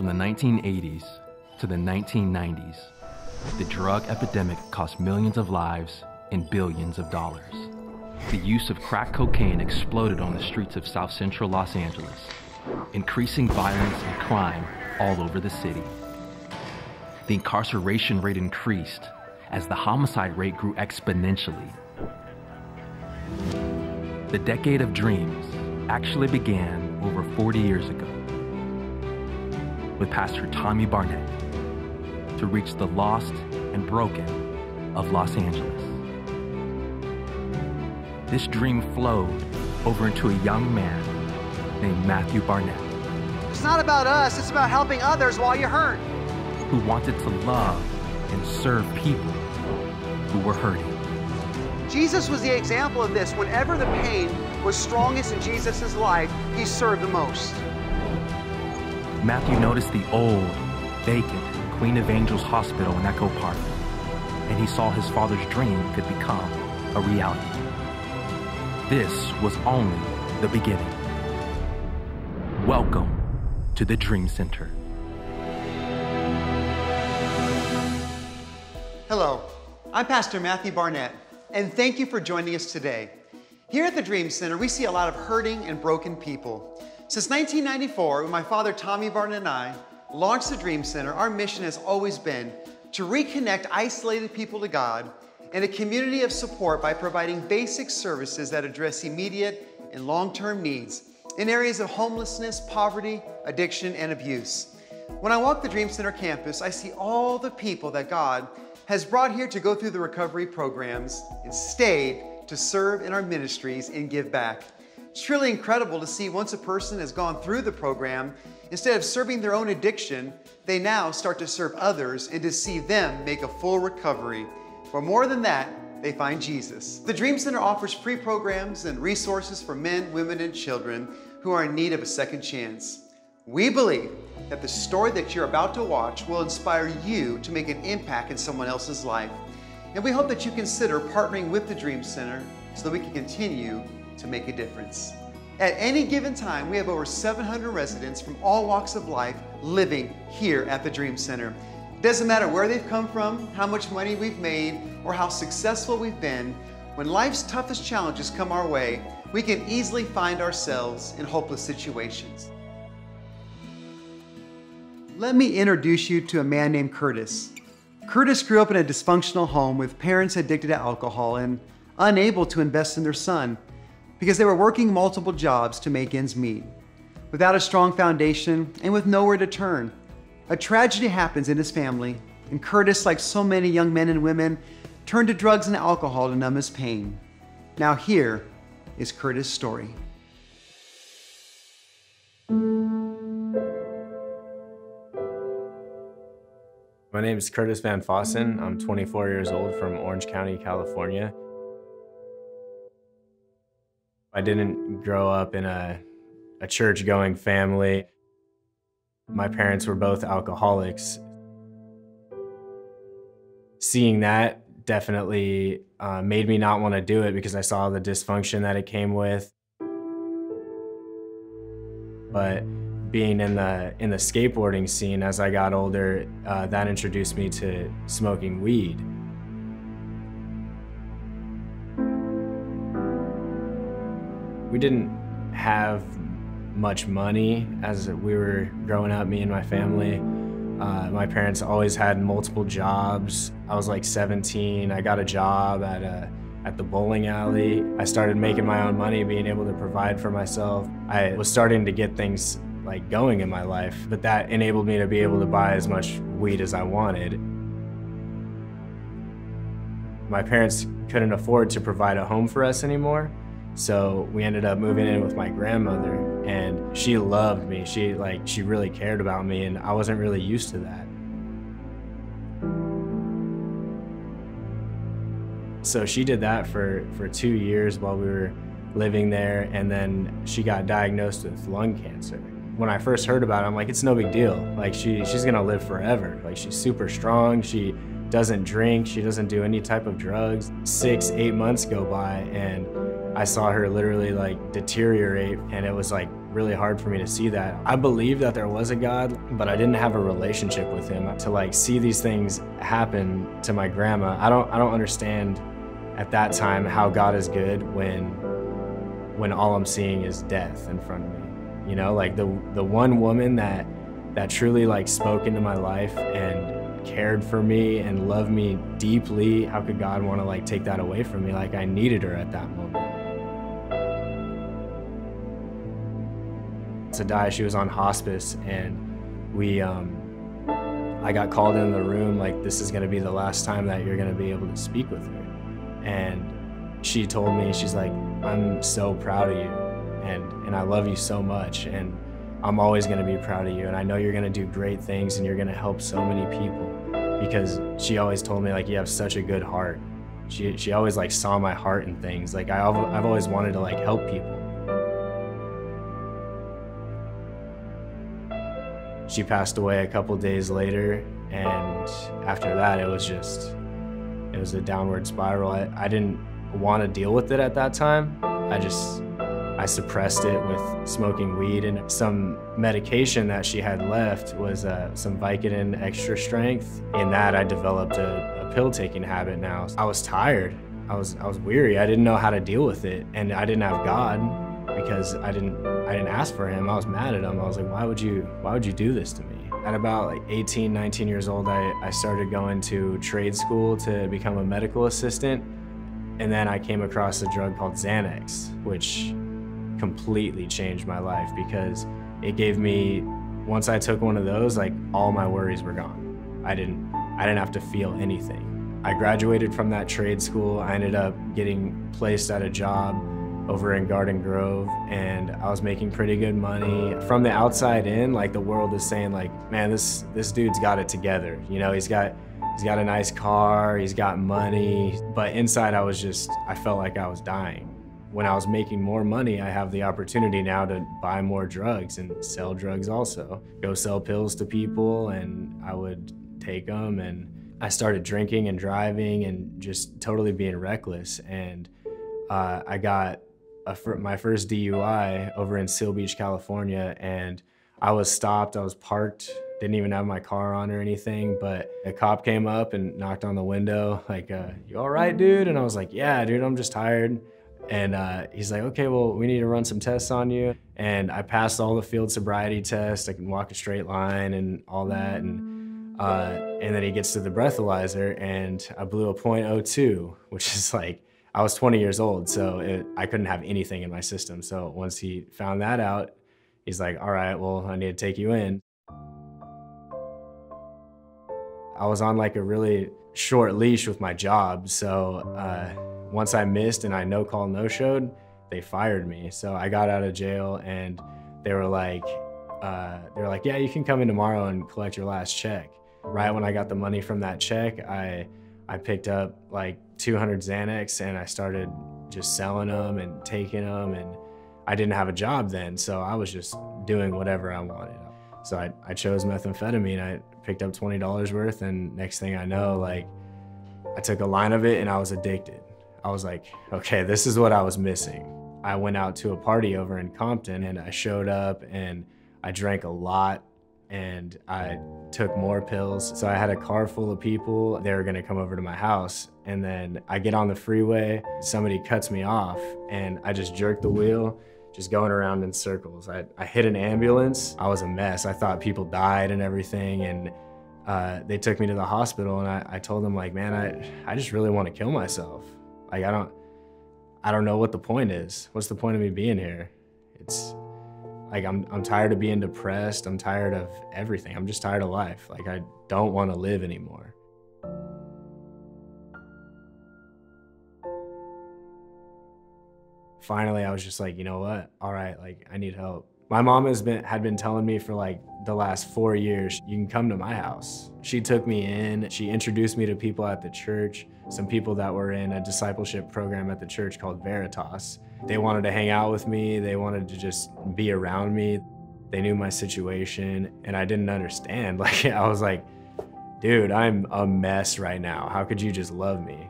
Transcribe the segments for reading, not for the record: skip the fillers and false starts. From the 1980s to the 1990s, the drug epidemic cost millions of lives and billions of dollars. The use of crack cocaine exploded on the streets of South Central Los Angeles, increasing violence and crime all over the city. The incarceration rate increased as the homicide rate grew exponentially. The decade of dreams actually began over 40 years ago with Pastor Tommy Barnett to reach the lost and broken of Los Angeles. This dream flowed over into a young man named Matthew Barnett. It's not about us, it's about helping others while you're hurt. Who wanted to love and serve people who were hurting. Jesus was the example of this. Whenever the pain was strongest in Jesus' life, he served the most. Matthew noticed the old, vacant Queen of Angels Hospital in Echo Park, and he saw his father's dream could become a reality. This was only the beginning. Welcome to the Dream Center. Hello, I'm Pastor Matthew Barnett, and thank you for joining us today. Here at the Dream Center, we see a lot of hurting and broken people. Since 1994, when my father Tommy Barnett and I launched the Dream Center, our mission has always been to reconnect isolated people to God and a community of support by providing basic services that address immediate and long-term needs in areas of homelessness, poverty, addiction, and abuse. When I walk the Dream Center campus, I see all the people that God has brought here to go through the recovery programs and stayed to serve in our ministries and give back. It's truly incredible to see once a person has gone through the program, instead of serving their own addiction, they now start to serve others and to see them make a full recovery. But more than that, they find Jesus. The Dream Center offers free programs and resources for men, women, and children who are in need of a second chance. We believe that the story that you're about to watch will inspire you to make an impact in someone else's life. And we hope that you consider partnering with the Dream Center so that we can continue to make a difference. At any given time, we have over 700 residents from all walks of life living here at the Dream Center. It doesn't matter where they've come from, how much money we've made, or how successful we've been. When life's toughest challenges come our way, we can easily find ourselves in hopeless situations. Let me introduce you to a man named Curtis. Curtis grew up in a dysfunctional home with parents addicted to alcohol and unable to invest in their son because they were working multiple jobs to make ends meet. Without a strong foundation and with nowhere to turn, a tragedy happens in his family, and Curtis, like so many young men and women, turned to drugs and alcohol to numb his pain. Now here is Curtis' story. My name is Curtis Van Fossen. I'm 24 years old from Orange County, California. I didn't grow up in a church-going family. My parents were both alcoholics. Seeing that definitely made me not want to do it because I saw the dysfunction that it came with. But being in the skateboarding scene as I got older, that introduced me to smoking weed. We didn't have much money as we were growing up, me and my family. My parents always had multiple jobs. I was like 17, I got a job at the bowling alley. I started making my own money, being able to provide for myself. I was starting to get things like going in my life, but that enabled me to be able to buy as much weed as I wanted. My parents couldn't afford to provide a home for us anymore, so we ended up moving in with my grandmother, and she loved me. She really cared about me, and I wasn't really used to that. So she did that for 2 years while we were living there, and then she got diagnosed with lung cancer. When I first heard about it, I'm like, it's no big deal. Like, she's gonna live forever. Like, she's super strong, she doesn't drink, she doesn't do any type of drugs. 6, 8 months go by, and I saw her literally like deteriorate, and it was like really hard for me to see that. I believed that there was a God, but I didn't have a relationship with him. To like see these things happen to my grandma, I don't understand at that time how God is good when all I'm seeing is death in front of me. You know, like the one woman that truly like spoke into my life and cared for me and loved me deeply, how could God want to like take that away from me? Like I needed her at that moment. To die, she was on hospice, and I got called in the room like, this is going to be the last time that you're going to be able to speak with her. And she told me, she's like, I'm so proud of you and I love you so much, and I'm always going to be proud of you, and I know you're going to do great things and you're going to help so many people. Because she always told me like, you have such a good heart. She always like saw my heart in things. Like I've always wanted to like help people. She passed away a couple days later, and after that it was a downward spiral. I didn't want to deal with it at that time. I suppressed it with smoking weed, and some medication that she had left was some Vicodin Extra Strength. In that, I developed a pill-taking habit now. I was tired, I was weary, I didn't know how to deal with it, and I didn't have God because I didn't ask for him. I was mad at him. I was like, why would you do this to me? At about like 18, 19 years old, I started going to trade school to become a medical assistant, and then I came across a drug called Xanax, which completely changed my life, because it gave me, once I took one of those, like all my worries were gone. I didn't have to feel anything. I graduated from that trade school. I ended up getting placed at a job over in Garden Grove, and I was making pretty good money. From the outside in, like the world is saying like, man, this dude's got it together. You know, he's got a nice car, he's got money, but inside I felt like I was dying. When I was making more money, I have the opportunity now to buy more drugs and sell drugs also. Go sell pills to people, and I would take them, and I started drinking and driving and just totally being reckless. And I got my first DUI over in Seal Beach, California, and I was stopped, I was parked, didn't even have my car on or anything, but a cop came up and knocked on the window, like, you all right, dude? And I was like, yeah, dude, I'm just tired. And he's like, okay, well, we need to run some tests on you. And I passed all the field sobriety tests. I can walk a straight line and all that. And then he gets to the breathalyzer, and I blew a .02, which is like, I was 20 years old, so I couldn't have anything in my system. So once he found that out, he's like, all right, well, I need to take you in. I was on like a really short leash with my job, so once I missed and I no-call, no-showed, they fired me. So I got out of jail, and they were like, yeah, you can come in tomorrow and collect your last check. Right when I got the money from that check, I picked up like 200 Xanax, and I started just selling them and taking them, and I didn't have a job then, so I was just doing whatever I wanted. So I chose methamphetamine. I picked up $20 worth, and next thing I know, like, I took a line of it and I was addicted. I was like, okay, this is what I was missing. I went out to a party over in Compton, and I showed up and I drank a lot and I took more pills. So I had a car full of people. They were gonna come over to my house. And then I get on the freeway, somebody cuts me off, and I just jerked the wheel, just going around in circles. I hit an ambulance. I was a mess. I thought people died and everything. And they took me to the hospital, and I told them like, man, I just really wanna kill myself. Like, I don't know what the point is. What's the point of me being here? It's like, I'm tired of being depressed. I'm tired of everything. I'm just tired of life. Like, I don't want to live anymore. Finally, I was just like, you know what? All right, like, I need help. My mom had been telling me for like the last 4 years, you can come to my house. She took me in, she introduced me to people at the church, some people that were in a discipleship program at the church called Veritas. They wanted to hang out with me, they wanted to just be around me. They knew my situation, and I didn't understand. Like, I was like, dude, I'm a mess right now. How could you just love me?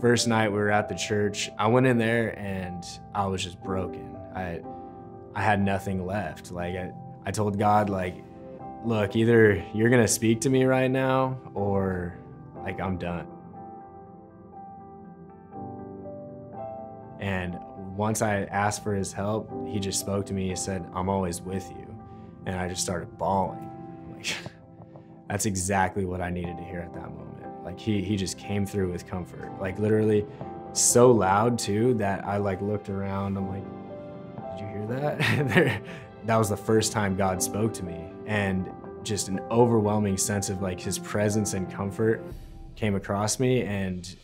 First night we were at the church, I went in there and I was just broken. I had nothing left. Like I told God, like, look, either you're gonna speak to me right now or like I'm done. And once I asked for his help, he just spoke to me. He said, "I'm always with you." And I just started bawling. Like, that's exactly what I needed to hear at that moment. Like he just came through with comfort. Like literally so loud too that I like looked around. I'm like, "Did you hear that?" That was the first time God spoke to me. And just an overwhelming sense of like his presence and comfort came across me. And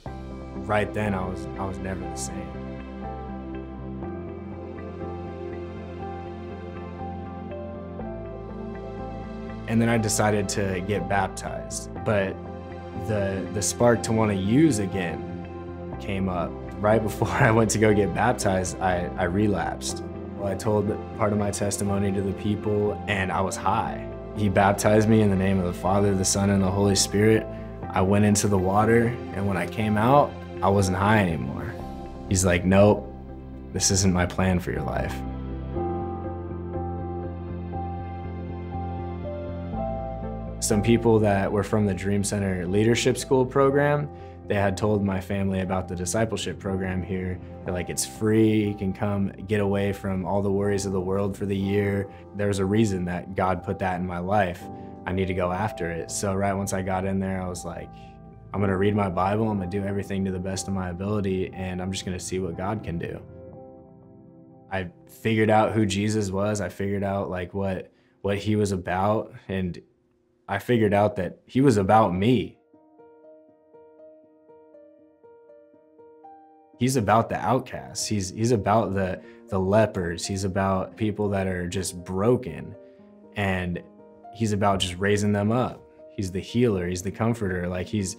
right then I was never the same. And then I decided to get baptized. But the spark to want to use again came up. Right before I went to go get baptized, I relapsed. Well, I told part of my testimony to the people and I was high. He baptized me in the name of the Father, the Son, and the Holy Spirit. I went into the water and when I came out, I wasn't high anymore. He's like, "Nope, this isn't my plan for your life." Some people that were from the Dream Center Leadership School program, they had told my family about the discipleship program here. They're like, "It's free, you can come get away from all the worries of the world for the year." There was a reason that God put that in my life. I need to go after it. So right once I got in there, I was like, I'm gonna read my Bible, I'm gonna do everything to the best of my ability, and I'm just gonna see what God can do. I figured out who Jesus was. I figured out like what he was about, and I figured out that he was about me. He's about the outcasts. He's about the lepers. He's about people that are just broken. And he's about just raising them up. He's the healer, he's the comforter. Like he's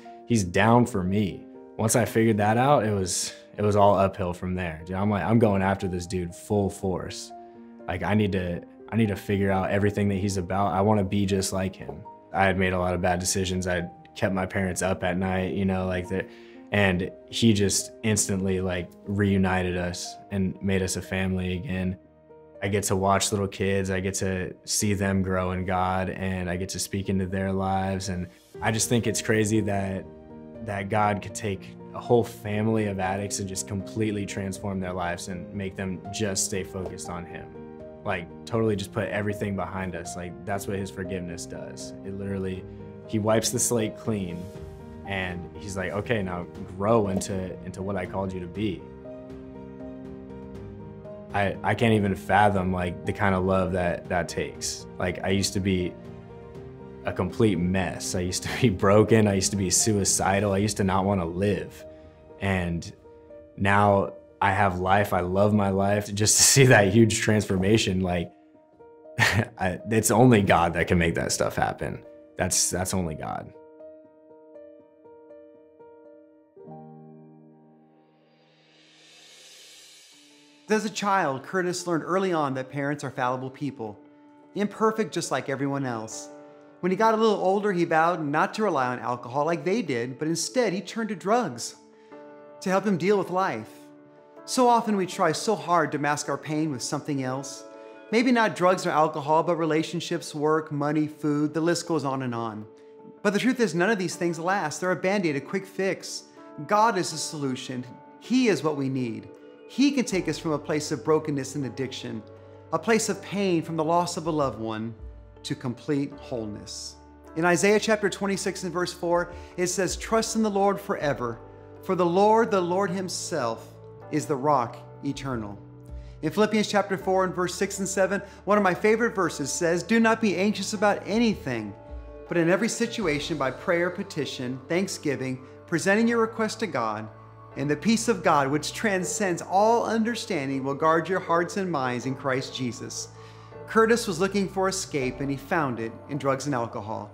down for me. Once I figured that out, it was all uphill from there. Dude, I'm like, I'm going after this dude full force. Like I need to figure out everything that he's about. I want to be just like him. I had made a lot of bad decisions. I kept my parents up at night, you know, like that. And he just instantly like reunited us and made us a family again. I get to watch little kids. I get to see them grow in God and I get to speak into their lives. And I just think it's crazy that God could take a whole family of addicts and just completely transform their lives and make them just stay focused on him. Like totally just put everything behind us. Like that's what his forgiveness does. It literally, he wipes the slate clean and he's like, okay, now grow into what I called you to be. I can't even fathom like the kind of love that takes. Like I used to be a complete mess. I used to be broken. I used to be suicidal. I used to not want to live. And now I have life, I love my life. Just to see that huge transformation, like, it's only God that can make that stuff happen. That's only God. As a child, Curtis learned early on that parents are fallible people, imperfect just like everyone else. When he got a little older, he vowed not to rely on alcohol like they did, but instead he turned to drugs to help him deal with life. So often we try so hard to mask our pain with something else. Maybe not drugs or alcohol, but relationships, work, money, food, the list goes on and on. But the truth is none of these things last. They're a band-aid, a quick fix. God is the solution. He is what we need. He can take us from a place of brokenness and addiction, a place of pain from the loss of a loved one, to complete wholeness. In Isaiah chapter 26 and verse 4, it says, "Trust in the Lord forever, for the Lord himself, is the rock eternal." In Philippians chapter 4 and verse 6 and 7, one of my favorite verses says, "Do not be anxious about anything, but in every situation by prayer, petition, thanksgiving, presenting your request to God, and the peace of God, which transcends all understanding, will guard your hearts and minds in Christ Jesus." Curtis was looking for escape and he found it in drugs and alcohol.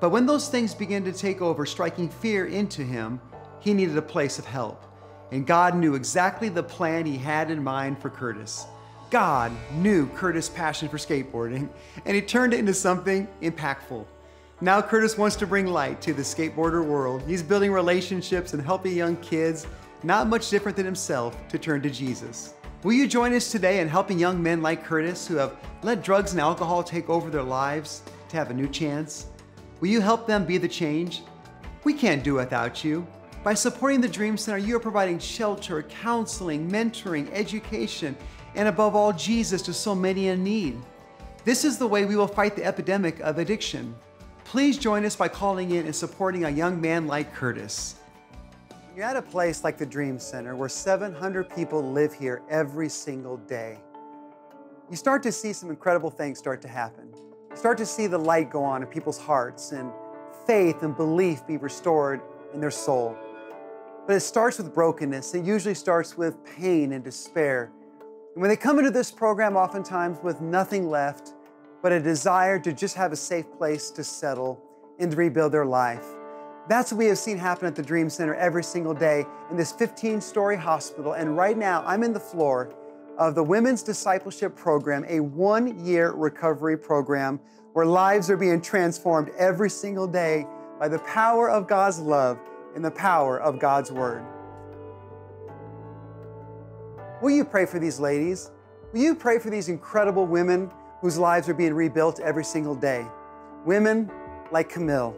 But when those things began to take over, striking fear into him, he needed a place of help. And God knew exactly the plan he had in mind for Curtis. God knew Curtis' passion for skateboarding, and he turned it into something impactful. Now Curtis wants to bring light to the skateboarder world. He's building relationships and helping young kids, not much different than himself, to turn to Jesus. Will you join us today in helping young men like Curtis who have let drugs and alcohol take over their lives to have a new chance? Will you help them be the change? We can't do without you. By supporting the Dream Center, you are providing shelter, counseling, mentoring, education, and above all, Jesus to so many in need. This is the way we will fight the epidemic of addiction. Please join us by calling in and supporting a young man like Curtis. You're at a place like the Dream Center where 700 people live here every single day. You start to see some incredible things start to happen. You start to see the light go on in people's hearts and faith and belief be restored in their soul. But it starts with brokenness. It usually starts with pain and despair. And when they come into this program, oftentimes with nothing left but a desire to just have a safe place to settle and to rebuild their life. That's what we have seen happen at the Dream Center every single day in this 15-story hospital. And right now, I'm in the floor of the Women's Discipleship Program, a one-year recovery program where lives are being transformed every single day by the power of God's love and the power of God's Word. Will you pray for these ladies? Will you pray for these incredible women whose lives are being rebuilt every single day? Women like Camille.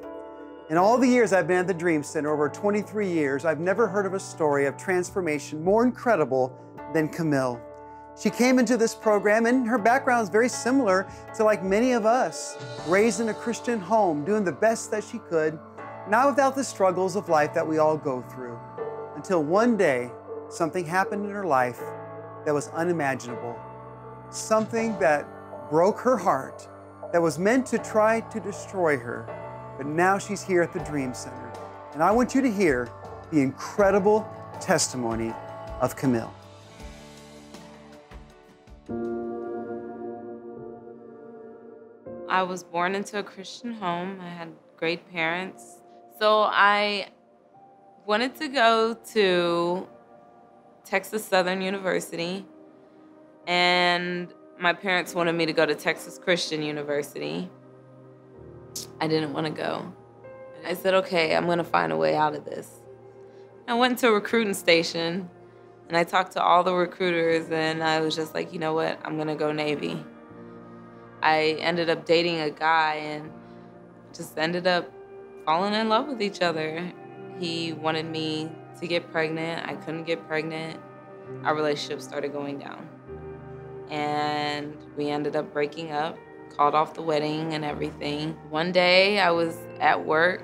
In all the years I've been at the Dream Center, over 23 years, I've never heard of a story of transformation more incredible than Camille. She came into this program and her background is very similar to like many of us, raised in a Christian home, doing the best that she could, not without the struggles of life that we all go through, until one day something happened in her life that was unimaginable, something that broke her heart, that was meant to try to destroy her. But now she's here at the Dream Center. And I want you to hear the incredible testimony of Camille. I was born into a Christian home. I had great parents. So I wanted to go to Texas Southern University. And my parents wanted me to go to Texas Christian University. I didn't want to go. I said, okay, I'm going to find a way out of this. I went to a recruiting station, and I talked to all the recruiters, and I was just like, you know what, I'm going to go Navy. I ended up dating a guy and just ended up falling in love with each other. He wanted me to get pregnant. I couldn't get pregnant. Our relationship started going down. And we ended up breaking up. Called off the wedding and everything. One day I was at work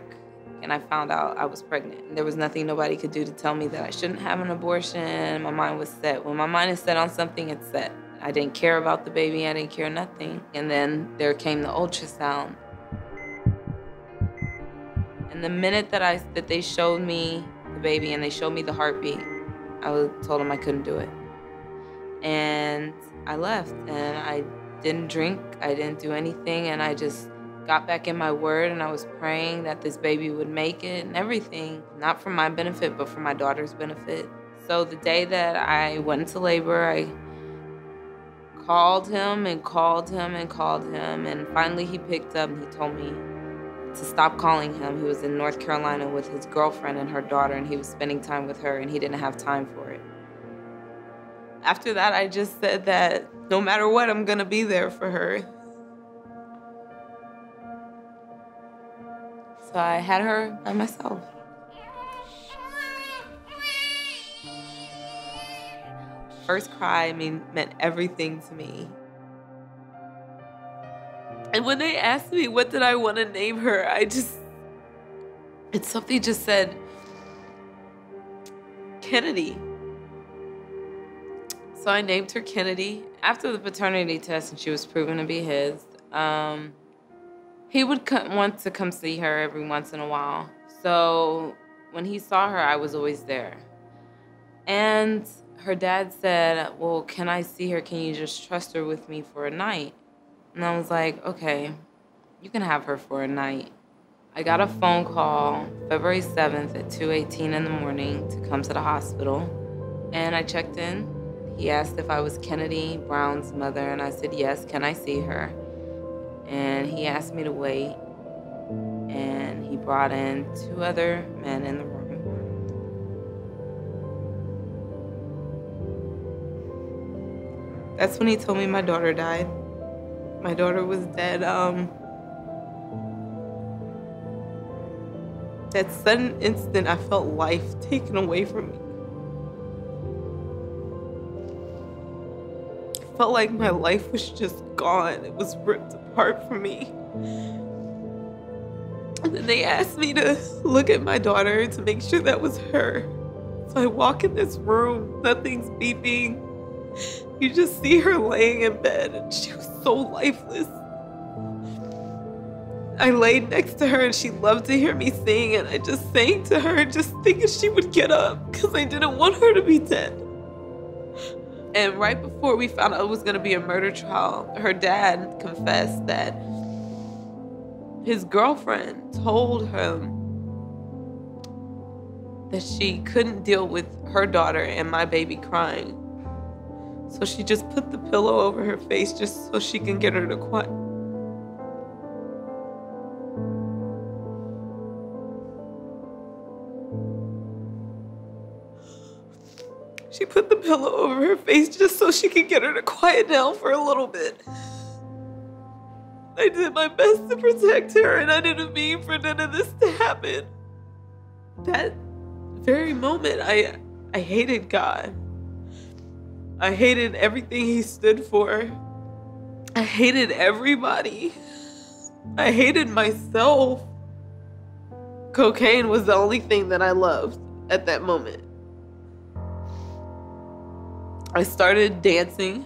and I found out I was pregnant. There was nothing nobody could do to tell me that I shouldn't have an abortion. My mind was set. When my mind is set on something, it's set. I didn't care about the baby, I didn't care nothing. And then there came the ultrasound. And the minute that they showed me the baby and they showed me the heartbeat, I told them I couldn't do it. And I left and I didn't drink, I didn't do anything, and I just got back in my word and I was praying that this baby would make it and everything, not for my benefit, but for my daughter's benefit. So the day that I went into labor, I called him and called him and called him, and finally he picked up and he told me to stop calling him. He was in North Carolina with his girlfriend and her daughter, and he was spending time with her and he didn't have time for it. After that, I just said that no matter what, I'm gonna be there for her. So I had her by myself. First cry, I mean, meant everything to me. And when they asked me what did I want to name her, something just said, Kennedy. So I named her Kennedy. After the paternity test and she was proven to be his, he would want to come see her every once in a while. So when he saw her, I was always there. And her dad said, well, can I see her? Can you just trust her with me for a night? And I was like, okay, you can have her for a night. I got a phone call February 7th at 2:18 in the morning to come to the hospital. And I checked in. He asked if I was Kennedy Brown's mother, and I said, yes, can I see her? And he asked me to wait, and he brought in two other men in the room. That's when he told me my daughter died. My daughter was dead. That sudden instant, I felt life taken away from me. I felt like my life was just gone. It was ripped apart from me. And then they asked me to look at my daughter to make sure that was her. So I walk in this room, nothing's beeping. You just see her laying in bed, and she was so lifeless. I laid next to her, and she loved to hear me sing, and I just sang to her, just thinking she would get up, because I didn't want her to be dead. And right before we found out it was going to be a murder trial, her dad confessed that his girlfriend told him that she couldn't deal with her daughter and my baby crying. So she just put the pillow over her face just so she can get her to quiet. She put the pillow over her face just so she could get her to quiet down for a little bit. I did my best to protect her, and I didn't mean for none of this to happen. That very moment, I hated God. I hated everything he stood for. I hated everybody. I hated myself. Cocaine was the only thing that I loved at that moment. I started dancing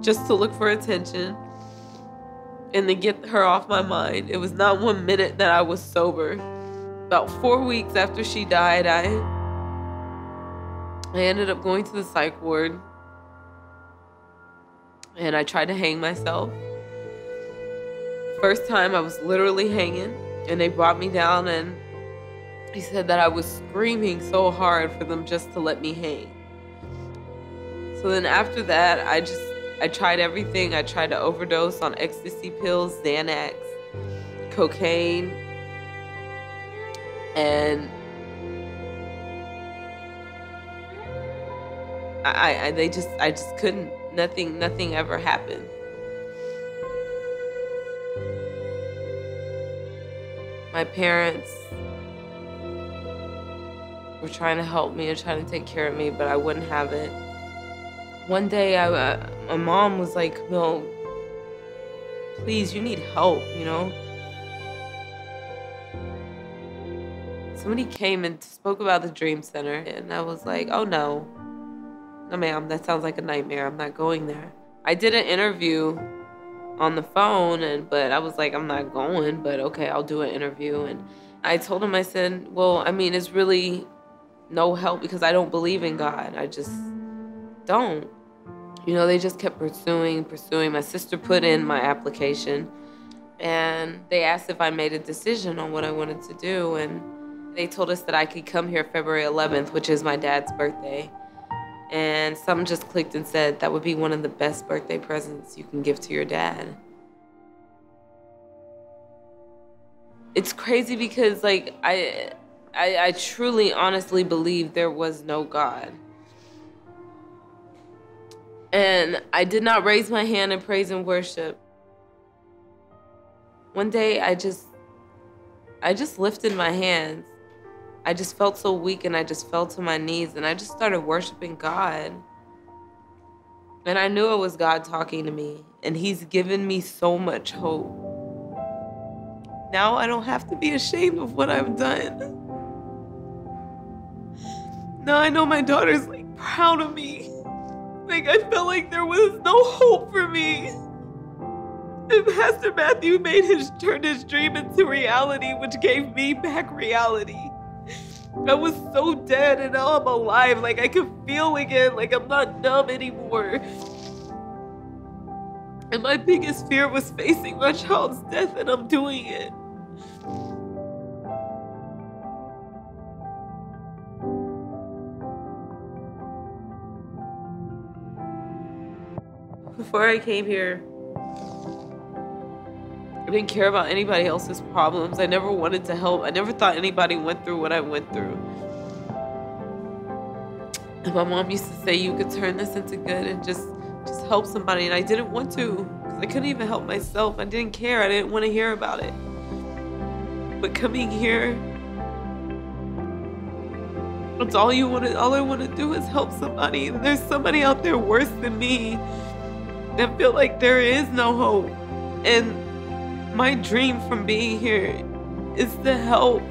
just to look for attention and to get her off my mind. It was not 1 minute that I was sober. About 4 weeks after she died, I ended up going to the psych ward. And I tried to hang myself. First time I was literally hanging, and they brought me down, and he said that I was screaming so hard for them just to let me hang. So then after that, I tried everything. I tried to overdose on ecstasy pills, Xanax, cocaine, and I just couldn't. Nothing ever happened. My parents were trying to help me and trying to take care of me, but I wouldn't have it. One day, my mom was like, "No, please, you need help, you know?" Somebody came and spoke about the Dream Center, and I was like, "Oh, no. No, ma'am, that sounds like a nightmare. I'm not going there." I did an interview on the phone, but I was like, "I'm not going, but okay, I'll do an interview." And I told him, I said, "Well, I mean, it's really no help because I don't believe in God. I just don't." You know, they just kept pursuing. My sister put in my application, and they asked if I made a decision on what I wanted to do. And they told us that I could come here February 11th, which is my dad's birthday. And something just clicked and said, that would be one of the best birthday presents you can give to your dad. It's crazy because, like, I truly, honestly believe there was no God. And I did not raise my hand in praise and worship. One day, I just lifted my hands. I just felt so weak, and I just fell to my knees, and I just started worshiping God. And I knew it was God talking to me, and he's given me so much hope. Now I don't have to be ashamed of what I've done. Now I know my daughter's, like, proud of me. Like, I felt like there was no hope for me. And Pastor Matthew turned his dream into reality, which gave me back reality. I was so dead, and now I'm alive. Like, I can feel again. Like, I'm not numb anymore. And my biggest fear was facing my child's death, and I'm doing it. Before I came here, I didn't care about anybody else's problems. I never wanted to help. I never thought anybody went through what I went through. And my mom used to say, you could turn this into good and just help somebody. And I didn't want to, because I couldn't even help myself. I didn't care. I didn't want to hear about it. But coming here, it's all I want to do is help somebody. And there's somebody out there worse than me that feel like there is no hope. And my dream from being here is to help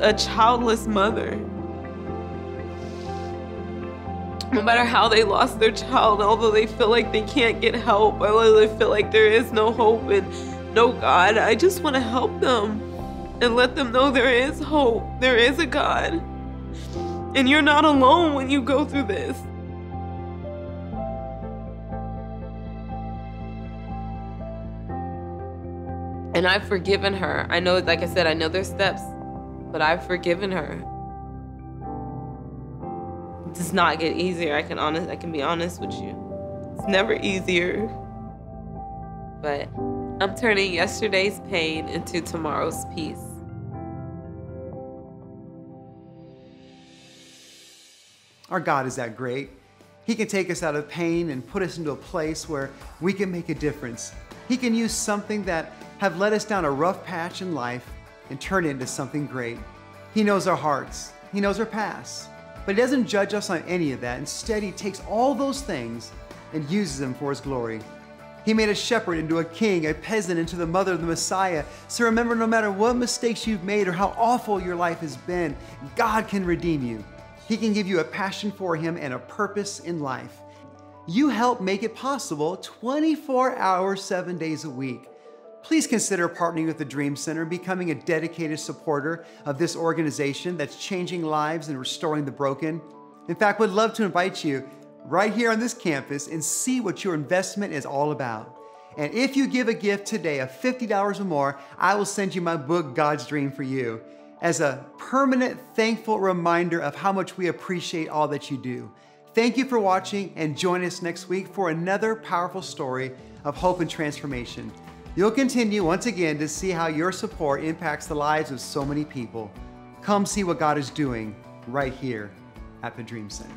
a childless mother. No matter how they lost their child, although they feel like they can't get help, although they feel like there is no hope and no God, I just want to help them and let them know there is hope, there is a God. And you're not alone when you go through this. And I've forgiven her. I know, like I said, I know there's steps, but I've forgiven her. It does not get easier. I can be honest with you. It's never easier. But I'm turning yesterday's pain into tomorrow's peace. Our God is that great. He can take us out of pain and put us into a place where we can make a difference. He can use something that have led us down a rough patch in life and turn it into something great. He knows our hearts. He knows our past. But he doesn't judge us on any of that. Instead, he takes all those things and uses them for his glory. He made a shepherd into a king, a peasant into the mother of the Messiah. So remember, no matter what mistakes you've made or how awful your life has been, God can redeem you. He can give you a passion for him and a purpose in life. You help make it possible 24 hours, 7 days a week. Please consider partnering with the Dream Center and becoming a dedicated supporter of this organization that's changing lives and restoring the broken. In fact, we'd love to invite you right here on this campus and see what your investment is all about. And if you give a gift today of $50 or more, I will send you my book, God's Dream for You, as a permanent, thankful reminder of how much we appreciate all that you do. Thank you for watching, and join us next week for another powerful story of hope and transformation. You'll continue once again to see how your support impacts the lives of so many people. Come see what God is doing right here at the Dream Center.